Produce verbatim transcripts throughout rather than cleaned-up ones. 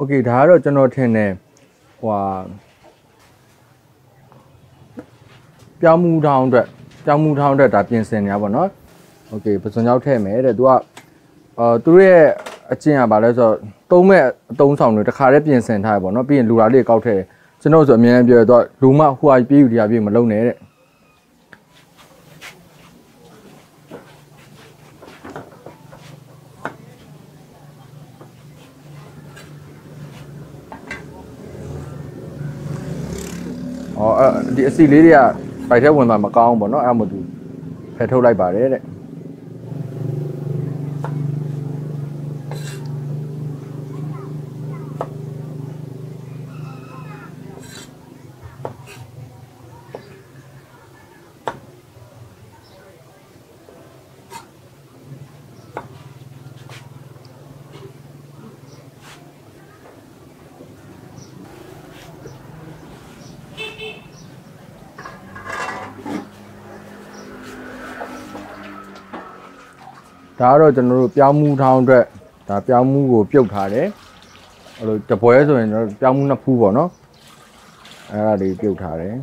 OK ဒါကတော့ ကျွန်တော်ထင်တယ်ဟွာ ပြောင်းမှုထောင်းအတွက်ပြောင်းမှုထောင်းအတွက်ဒါပြင်ဆင်နေရပါတော့ OK ပစွန်ရောက်ထည့်မယ်တဲ့ तू ကအာသူ့ရဲ့အကျင့်ကဘာလဲဆိုတော့ သုံးမဲ့အသုံးဆောင်တွေတခါတည်းပြင်ဆင်ထားရပါတော့ ပြီးရင်လူလာလေးကောက်ထည့် ကျွန်တော်ဆိုအမြဲတမ်းပြောရတော့ လူမဟွာပြေးယူတရားပြေးမလုပ်နဲ့တဲ့ ဒီအစီလေးတွေကပိုက်ထဲဝင်မှာမကောင်းဘူးပေါ့နော်အဲ့ဒါမှမဟုတ်ဖယ်ထုတ်လိုက်ပါတယ်တဲ့ ဒါကတော့ကျွန်တော်တို့ပြောင်းမှုထောင်းအတွက်ဒါပြောင်းမှုကိုပြုတ်ထားတယ်အဲ့လိုတပွဲဆိုရင်တော့ပြောင်းမှုနှစ်ဖူးပေါ့နော်အဲ့ဒါတွေပြုတ်ထားတယ်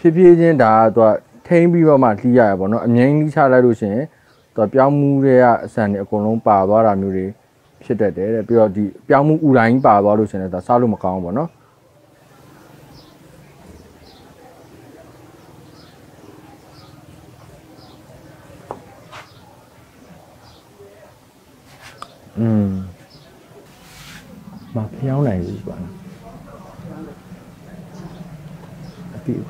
ဖြစ်ဖြစ်ချင်းဒါတော့ထိမ့်ပြီးတော့မှလှီးရရပါတော့အမြင်ကြီးချလိုက်လို့ရှိရင်တော့ပြောင်းမှုတွေကအဆန်တွေအကုန်လုံးပါသွားတာမျိုးတွေဖြစ်တတ်တယ်တဲ့ပြီးတော့ဒီပြောင်းမှုဥတိုင်းပါသွားလို့ရှိရင်လည်းဒါစားလို့မကောင်းဘူးပေါ့နော် 음. မဖျောင်းနိုင်ဘူးပေါ့နော်အပြည့်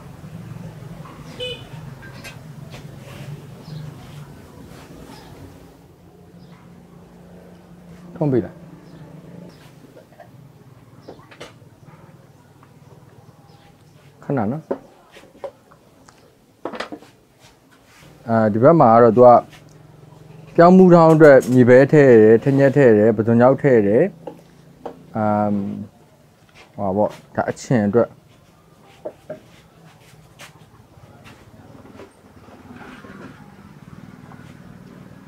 Combina. Kanana. Ah, di ba ma ro tua. Kya mu thao de mi be the the nya the de ba thon yau the de. Um, wa bo ta chin de.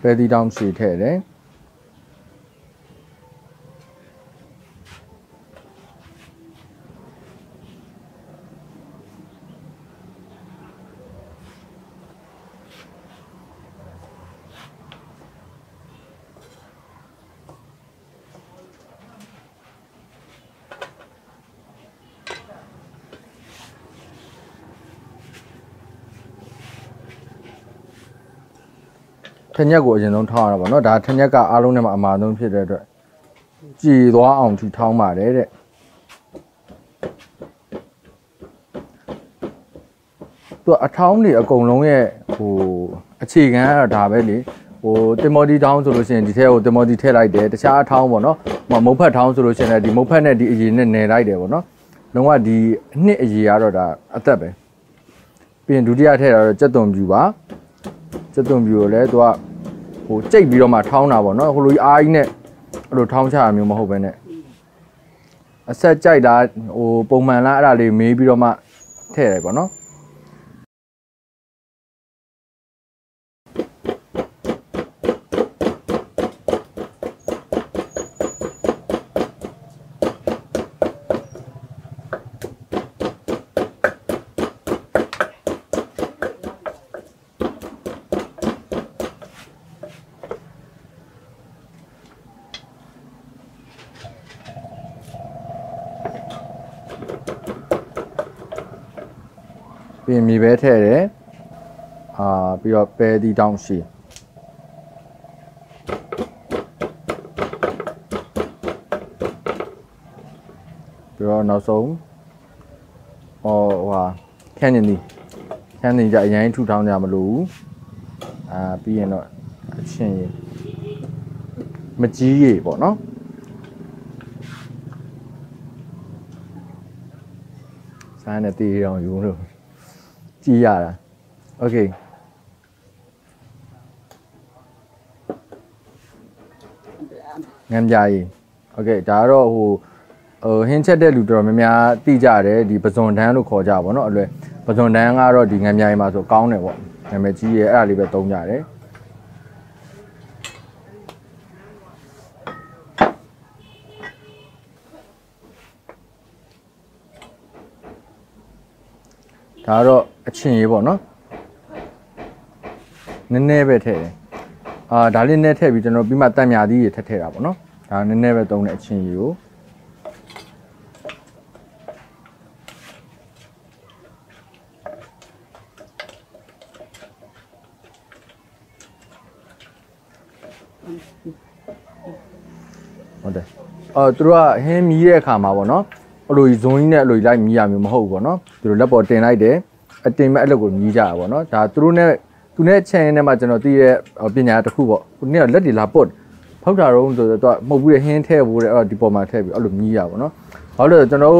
ပဲတီတောင်စီထည့်တယ် ထညက်ကိုအရင်ဆုံးထောင်းရတာပေါ့နော်ဒါထညက်ကအားလုံးနဲ့မှအမှားဆုံးဖြစ်တဲ့အတွက်ကြည်သွားအောင်ထူထောင်းပါတယ်တဲ့ သူအထောင်းတွေအကုန်လုံးရဲ့ဟိုအခြေခံကတော့ဒါပဲလေ ဟိုတင်မော်တီထောင်းဆိုလို့ရှိရင်ဒီထဲကိုတင်မော်တီထည့်လိုက်တယ် တခြားအထောင်းပေါ့နော်မုတ်ဖက်ထောင်းဆိုလို့ရှိရင်လည်းဒီမုတ်ဖက်နဲ့ဒီအရင်နဲ့နယ်လိုက်တယ်ပေါ့နော် လုံးဝဒီအနှစ်အရေကတော့ဒါအသက်ပဲ ပြီးရင်ဒုတိယထည့်တာတော့ကြက်သွန်ပြူပါ ကြက်သွန်ပြူကိုလည်းသူက ဟိုကြိတ်ပြီးတော့မှထောင်းတာပေါ့နော်ဟိုလိုအားကြီးနဲ့အဲ့လိုထောင်းချရမျိုးမဟုတ်ဘဲနဲ့အဆက်ကြိုက်တာဟိုပုံမှန်လားအဲ့ဒါလေးမေးပြီးတော့မှထည့်လိုက်ပေါ့နော် ပြင်မြည်ပဲထည့်တယ်အာပြီးတော့ပဲတီတောင်းရှိ ပြီးတော့နောက်ဆုံးဟောဟွာခန်းနေနေခန်းနေကြအရင်ထူထောင်းကြမလို့အာပြီးရင်တော့အချင်းရေမကြီးရေပေါ့နော် စားနဲ့တေးရောင်ယူလို့ ကြည်ရတာ Okay Ngam jai. Okay, charo who hinted the Ludromia, Tijare, the Pazondan who called Java, not the Pazondan or the Ngam Yamato County, and Machi Alibeton Jare. Charo, a chin, no? Never. Ah, darling, net heavy, no, be my time yadi, tetera, and never don't achieve you. Oh, through him, ye come out, no? Or is doing that, like me, I'm hobo, no? Through the bottom, I did. I think I look at me, Java, no? That through net. Tụi này trên em mà cho nó đi ở bên nhà tôi khu vực, tụi này rất là lạ bột, không trả rồi rồi tụi một buổi hẹn theo buổi ở đi bộ mà theo bị ở lùm nhiều nó, họ rồi cho nó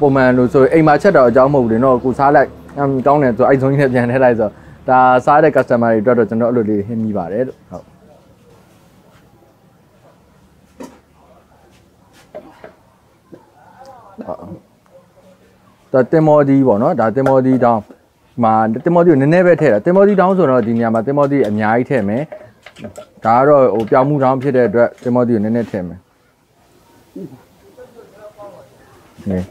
bộ mà rồi em mà chết rồi cháu một để nó cú xá lại, em con này rồi anh xuống nhà nhà thế này rồi, ta xá đây cả xe mà rồi rồi cho nó rồi đi hẹn như vậy đấy. Tại thế mà đi bộ nó, tại thế mà đi đâu? Mà thế mà đi nên nên về thế, thế mà đi đâu rồi nó thì nhà mà thế mà đi nhà ấy thế mà, cả rồi ở trong mua trong thế đấy, thế mà đi nên nên thế mà, này,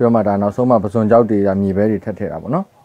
But I know so much, so I'm very tattoo, no?